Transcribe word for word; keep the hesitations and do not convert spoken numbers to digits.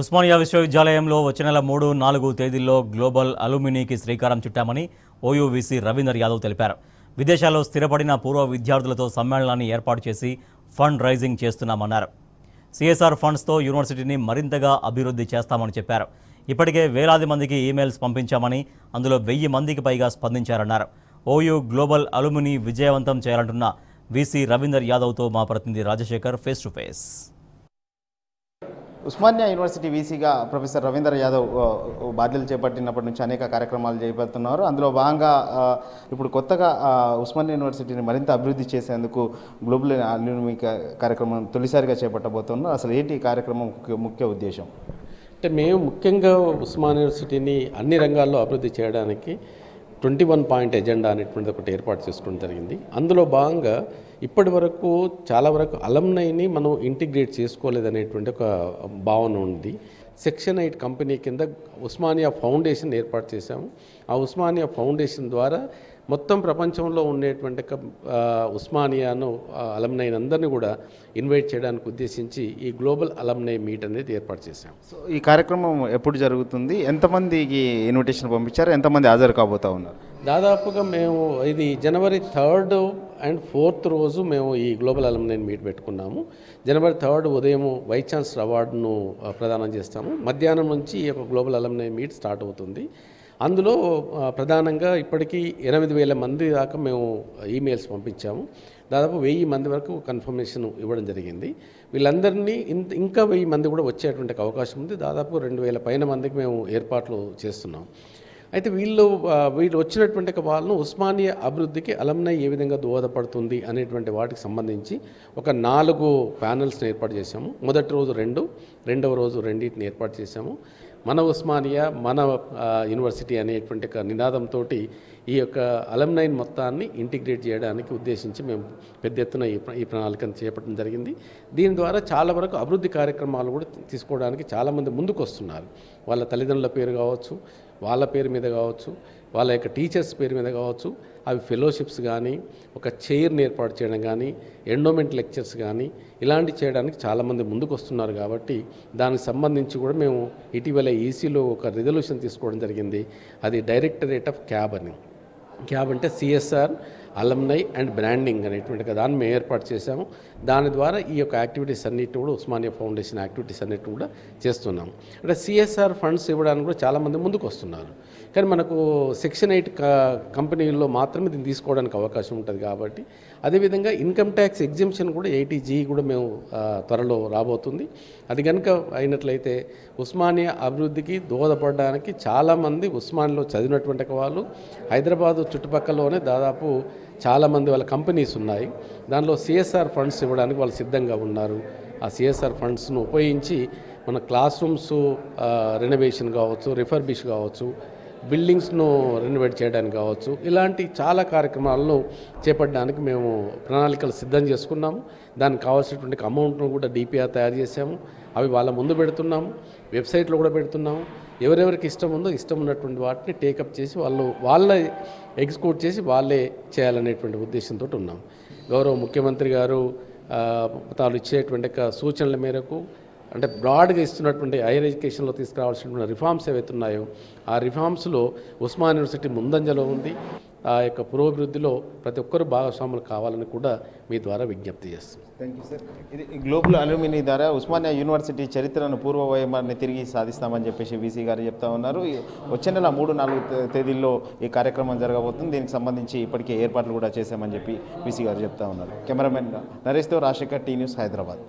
ఉస్మానియా విశ్వవిద్యాలయంలో వచ్చే నెల మూడు నాలుగు తేదీల్లో గ్లోబల్ అలుమినీకి శ్రీకారం చుట్టామని ఓయూవీసీ రవీందర్ యాదవ్ తెలిపారు. విదేశాల్లో స్థిరపడిన పూర్వ విద్యార్థులతో సమ్మేళనాన్ని ఏర్పాటు చేసి ఫండ్ రైజింగ్ చేస్తున్నామన్నారు. సిఎస్ఆర్ ఫండ్స్తో యూనివర్సిటీని మరింతగా అభివృద్ధి చేస్తామని చెప్పారు. ఇప్పటికే వేలాది మందికి ఈమెయిల్స్ పంపించామని అందులో వెయ్యి మందికి పైగా స్పందించారన్నారు. ఓయూ గ్లోబల్ అలుమినీ విజయవంతం చేయాలంటున్న వీసీ రవీందర్ యాదవ్తో మా ప్రతినిధి Rajasekhar face to face. Osmania university వీసీగా ప్రొఫెసర్ రవీందర్ యాదవ్ బాధ్యతలు చేపట్టినప్పటి నుంచి అనేక కార్యక్రమాలు చేపడుతున్నారు. అందులో భాగంగా ఇప్పుడు కొత్తగా ఉస్మానియా యూనివర్సిటీని మరింత అభివృద్ధి చేసేందుకు గ్లోబల్ అల్యూమినీ కార్యక్రమం తొలిసారిగా చేపట్టబోతున్నారు. అసలు ఏంటి కార్యక్రమం ముఖ్య ఉద్దేశం అంటే, మేము ముఖ్యంగా ఉస్మానియా యూనివర్సిటీని అన్ని రంగాల్లో అభివృద్ధి చేయడానికి ట్వంటీ వన్ పాయింట్ ఎజెండా అనేటువంటిది ఒకటి ఏర్పాటు చేసుకోవడం జరిగింది. అందులో భాగంగా ఇప్పటి వరకు చాలా వరకు అలమ్నైని మనం ఇంటిగ్రేట్ చేసుకోలేదనేటువంటి ఒక భావన ఉంది. సెక్షన్ ఎయిట్ కంపెనీ కింద ఉస్మానియా ఫౌండేషన్ ఏర్పాటు చేశాము. ఆ ఉస్మానియా ఫౌండేషన్ ద్వారా మొత్తం ప్రపంచంలో ఉండేటువంటి ఉస్మానియాను అలమ్నైన్ అందరినీ కూడా ఇన్వైట్ చేయడానికి ఉద్దేశించి ఈ గ్లోబల్ అలమ్నై మీట్ అనేది ఏర్పాటు చేశాం. సో ఈ కార్యక్రమం ఎప్పుడు జరుగుతుంది, ఎంతమందికి ఇన్విటేషన్ పంపించారు, ఎంతమంది హాజరు కాబోతా ఉన్నారు? దాదాపుగా మేము ఇది జనవరి థర్డ్ అండ్ ఫోర్త్ రోజు మేము ఈ గ్లోబల్ అలమ్నైన్ మీట్ పెట్టుకున్నాము. జనవరి థర్డ్ ఉదయం వైస్ ఛాన్సలర్ అవార్డును ప్రదానం చేస్తాము. మధ్యాహ్నం నుంచి ఈ యొక్క గ్లోబల్ అలమ్నైన్ మీట్ స్టార్ట్ అవుతుంది. అందులో ప్రధానంగా ఇప్పటికీ ఎనిమిది వేల మంది దాకా మేము ఈమెయిల్స్ పంపించాము. దాదాపు వెయ్యి మంది వరకు కన్ఫర్మేషన్ ఇవ్వడం జరిగింది. వీళ్ళందరినీ ఇంకా వెయ్యి మంది కూడా వచ్చేటువంటి అవకాశం ఉంది. దాదాపు రెండు వేల పైన మందికి మేము ఏర్పాట్లు చేస్తున్నాం. అయితే వీళ్ళు వీళ్ళు వచ్చినటువంటి వాళ్ళను ఉస్మానియా అభివృద్ధికి అలమ్నై ఏ విధంగా దోహదపడుతుంది అనేటువంటి వాటికి సంబంధించి ఒక నాలుగు ప్యానెల్స్ని ఏర్పాటు చేశాము. మొదటి రోజు రెండు, రెండవ రోజు రెండింటిని ఏర్పాటు చేశాము. మన ఉస్మానియా మన యూనివర్సిటీ అనేటువంటి ఒక నినాదంతో ఈ యొక్క అలమ్నైన్ మొత్తాన్ని ఇంటిగ్రేట్ చేయడానికి ఉద్దేశించి మేము పెద్ద ఎత్తున ఈ ప్రణాళికను చేపట్టడం జరిగింది. దీని ద్వారా చాలా వరకు అభివృద్ధి కార్యక్రమాలు కూడా తీసుకోవడానికి చాలామంది ముందుకు వస్తున్నారు. వాళ్ళ తల్లిదండ్రుల పేరు కావచ్చు, వాళ్ళ పేరు మీద కావచ్చు, వాళ్ళ యొక్క టీచర్స్ పేరు మీద కావచ్చు. అవి ఫెలోషిప్స్ కానీ, ఒక చైర్ని ఏర్పాటు చేయడం కానీ, ఎండోమెంట్ లెక్చర్స్ కానీ ఇలాంటివి చేయడానికి చాలామంది ముందుకు వస్తున్నారు. కాబట్టి దానికి సంబంధించి కూడా మేము ఇటీవల ఈసీలో ఒక రిజల్యూషన్ తీసుకోవడం జరిగింది. అది డైరెక్టరేట్ ఆఫ్ క్యాబ్ అని, క్యాబ్ అంటే సిఎస్ఆర్ అలమ్నై అండ్ బ్రాండింగ్ అనేటువంటి దాన్ని మేము ఏర్పాటు చేశాము. దాని ద్వారా ఈ యొక్క యాక్టివిటీస్ అన్నిటిని కూడా ఉస్మానియా ఫౌండేషన్ యాక్టివిటీస్ అన్నిటిని కూడా చేస్తున్నాము. అంటే సిఎస్ఆర్ ఫండ్స్ ఇవ్వడానికి కూడా చాలామంది ముందుకు వస్తున్నారు. కానీ మనకు సెక్షన్ ఎయిట్ కంపెనీల్లో మాత్రమే దీన్ని తీసుకోవడానికి అవకాశం ఉంటుంది. కాబట్టి అదేవిధంగా ఇన్కమ్ ట్యాక్స్ ఎగ్జింప్షన్ కూడా ఎయిటీ జీ కూడా మేము త్వరలో రాబోతుంది. అది కనుక అయినట్లయితే ఉస్మానియా అభివృద్ధికి దోహదపడడానికి చాలామంది ఉస్మానియాలో చదివినటువంటి వాళ్ళు, హైదరాబాదు చుట్టుపక్కలలోనే దాదాపు చాలామంది వాళ్ళ కంపెనీస్ ఉన్నాయి, దానిలో సిఎస్ఆర్ ఫండ్స్ ఇవ్వడానికి వాళ్ళు సిద్ధంగా ఉన్నారు. ఆ సిఎస్ఆర్ ఫండ్స్ను ఉపయోగించి మన క్లాస్ రూమ్స్ రెనోవేషన్ కావచ్చు, రిఫర్బిష్ కావచ్చు, బిల్డింగ్స్ను రెనోవేట్ చేయడానికి కావచ్చు, ఇలాంటి చాలా కార్యక్రమాలను చేపట్టడానికి మేము ప్రణాళికలు సిద్ధం చేసుకున్నాము. దానికి కావాల్సినటువంటి అమౌంట్ను కూడా డిపిఆర్ తయారు చేసాము. అవి వాళ్ళ ముందు పెడుతున్నాము, వెబ్సైట్లో కూడా పెడుతున్నాము. ఎవరెవరికి ఇష్టం ఉందో ఇష్టం ఉన్నటువంటి వాటిని టేకప్ చేసి వాళ్ళు వాళ్ళే ఎగ్జిక్యూట్ చేసి వాళ్ళే చేయాలనేటువంటి ఉద్దేశంతో ఉన్నాం. గౌరవ ముఖ్యమంత్రి గారు తాను ఇచ్చేటువంటి సూచనల మేరకు అంటే బ్రాడ్గా ఇస్తున్నటువంటి హైయర్ ఎడ్యుకేషన్లో తీసుకురావాల్సినటువంటి రిఫార్మ్స్ ఏవైతున్నాయో ఆ రిఫార్మ్స్లో ఉస్మానియా యూనివర్సిటీ ముందంజలో ఉంది. ఆ యొక్క పురోభివృద్ధిలో ప్రతి ఒక్కరూ భాగస్వాములు కావాలని కూడా మీ ద్వారా విజ్ఞప్తి చేస్తున్నాం. Thank you sir. ఇది గ్లోబల్ అల్యూమినీ ద్వారా ఉస్మానియా యూనివర్సిటీ చరిత్రను పూర్వ వైభవాన్ని తిరిగి సాధిస్తామని చెప్పేసి వీసీ గారు చెప్తా ఉన్నారు. వచ్చే నెల మూడు నాలుగు తేదీల్లో ఈ కార్యక్రమం జరగబోతుంది. దీనికి సంబంధించి ఇప్పటికే ఏర్పాట్లు కూడా చేశామని చెప్పి వీసీ గారు చెప్తా ఉన్నారు. కెమెరామెన్ నరేష్తో రాజశేఖర్, టీ న్యూస్, హైదరాబాద్.